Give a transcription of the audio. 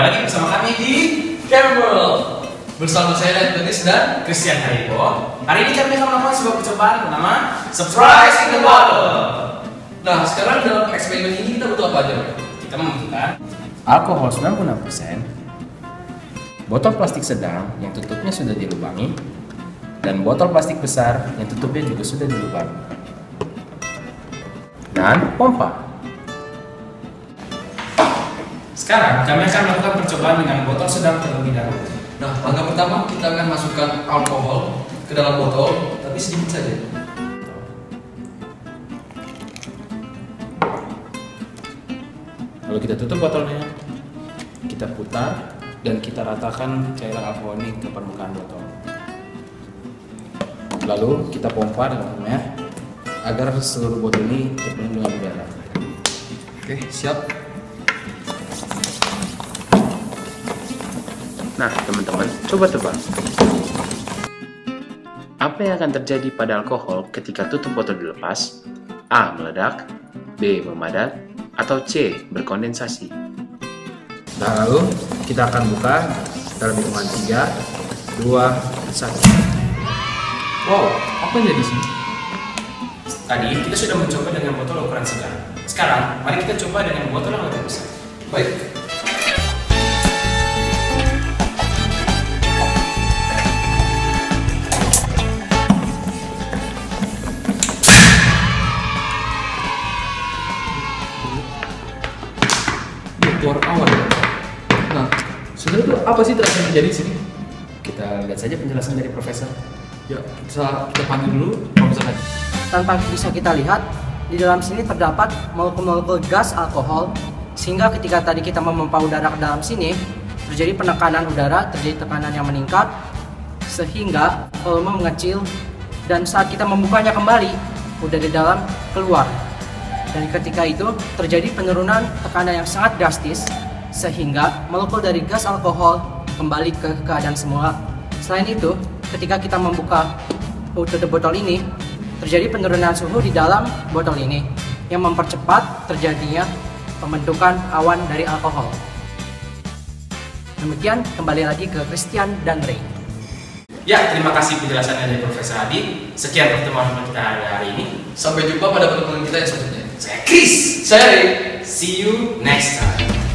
Kembali lagi bersama kami di Chem World. Bersama saya Ray Antonius dan Christian Hariwibowo. Hari ini kami akan melakukan sebuah percobaan bernama Surprise in the Bottle. Nah, sekarang dalam eksperimen ini kita butuh apa aja? Kita membutuhkan alkohol 96%, botol plastik sedang yang tutupnya sudah dilubangi, dan botol plastik besar yang tutupnya juga sudah dilubangi, dan pompa. Sekarang kami akan melakukan percobaan dengan botol sedang terlebih dahulu. Nah, langkah pertama kita akan masukkan alkohol ke dalam botol, tapi sedikit saja. Lalu kita tutup botolnya, kita putar, dan kita ratakan cairan alkohol ini ke permukaan botol. Lalu kita pompa dalamnya agar seluruh botol ini terpenuhi dengan udara. Oke, siap. Nah, teman-teman, coba tebak. Apa yang akan terjadi pada alkohol ketika tutup botol dilepas? A. Meledak, B. Memadat, atau C. Berkondensasi. Lalu, kita akan buka dalam hitungan 3, 2, 1. Wow, apa yang jadi sini? Tadi, kita sudah mencoba dengan botol ukuran sedang. Sekarang, mari kita coba dengan botol yang lebih besar. Baik. Keluar awan. Nah, sebenarnya itu apa sih terasa terjadi di sini? Kita lihat saja penjelasan dari profesor. Ya, kita panggil dulu profesor. Tanpa bisa kita lihat, di dalam sini terdapat molekul-molekul gas alkohol, sehingga ketika tadi kita memompa udara ke dalam sini, terjadi penekanan udara, terjadi tekanan yang meningkat, sehingga volume mengecil, dan saat kita membukanya kembali, udara di dalam keluar. Dan ketika itu terjadi penurunan tekanan yang sangat drastis, sehingga molekul dari gas alkohol kembali ke keadaan semula. Selain itu, ketika kita membuka tutup botol ini, terjadi penurunan suhu di dalam botol ini yang mempercepat terjadinya pembentukan awan dari alkohol. Demikian, kembali lagi ke Christian dan Ray. Ya, terima kasih penjelasannya dari Profesor Hadi. Sekian pertemuan kita hari ini. Sampai jumpa pada pertemuan kita yang selanjutnya. Saya Chris, saya Ray. See you next time.